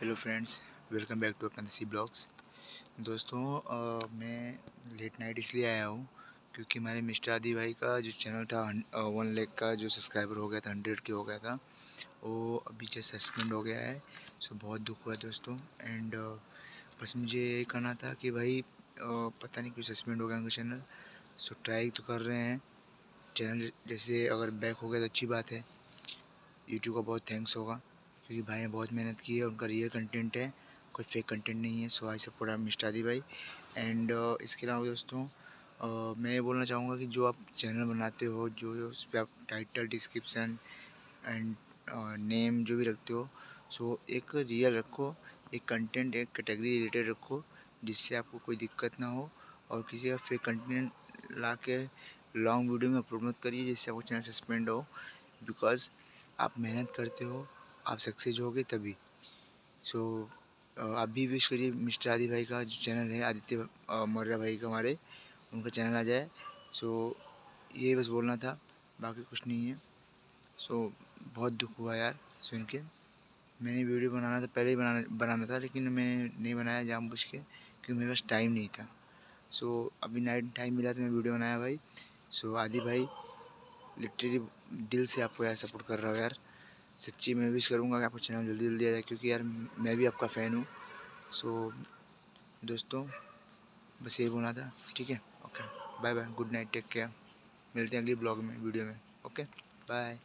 Hello friends, welcome back to अपना सी blogs. दोस्तों मैं लेट नाइट इसलिए आया हूँ क्योंकि हमारे मिस्टर आदि भाई का जो चैनल था 1 लाख का जो सब्सक्राइबर हो गया था, 100K हो गया था, वो अभी जस्ट सस्पेंड हो गया है। सो बहुत दुख हुआ दोस्तों। एंड बस मुझे ये कहना था कि भाई पता नहीं क्यों सस्पेंड हो गया उनका चैनल। सो ट्राई तो कर रहे हैं चैनल, जैसे अगर बैक हो गया तो अच्छी बात है। यूट्यूब का बहुत थैंक्स होगा क्योंकि भाई ने बहुत मेहनत की है, उनका रियल कंटेंट है, कोई फेक कंटेंट नहीं है। सो आई सपोर्ट मिस्टर आदि भाई। एंड इसके अलावा दोस्तों मैं ये बोलना चाहूँगा कि जो आप चैनल बनाते हो, जो उस पर आप टाइटल, डिस्क्रिप्शन एंड नेम जो भी रखते हो, सो एक रियल रखो, एक कंटेंट, एक कैटेगरी रिलेटेड रखो जिससे आपको कोई दिक्कत ना हो। और किसी का फेक कंटेंट ला के लॉन्ग वीडियो में अपलोड मत करिए जिससे आपको चैनल सस्पेंड हो, बिकॉज आप मेहनत करते हो, आप सक्सेस होगे तभी। सो आप भी विश करिए मिस्टर आदि भाई का जो चैनल है, आदित्य मौर्या भाई का, हमारे उनका चैनल आ जाए। सो ये बस बोलना था, बाकी कुछ नहीं है। सो बहुत दुख हुआ यार सुन के। मैंने वीडियो बनाना था, पहले ही बनाना था, लेकिन मैंने नहीं बनाया जानबूझ के क्योंकि मेरे पास टाइम नहीं था। सो अभी नाइट टाइम मिला तो मैं वीडियो बनाया भाई। सो आदि भाई, लिटरली दिल से आपको यार सपोर्ट कर रहा हूँ यार, सच्ची। मैं विश करूँगा कि आपको चैनल जल्दी जल्दी आ जाए क्योंकि यार मैं भी आपका फ़ैन हूँ। सो दोस्तों बस ये बोलना था, ठीक है। Okay, bye bye, good night, take care. मिलते हैं अगली ब्लॉग में, वीडियो में। Okay, bye.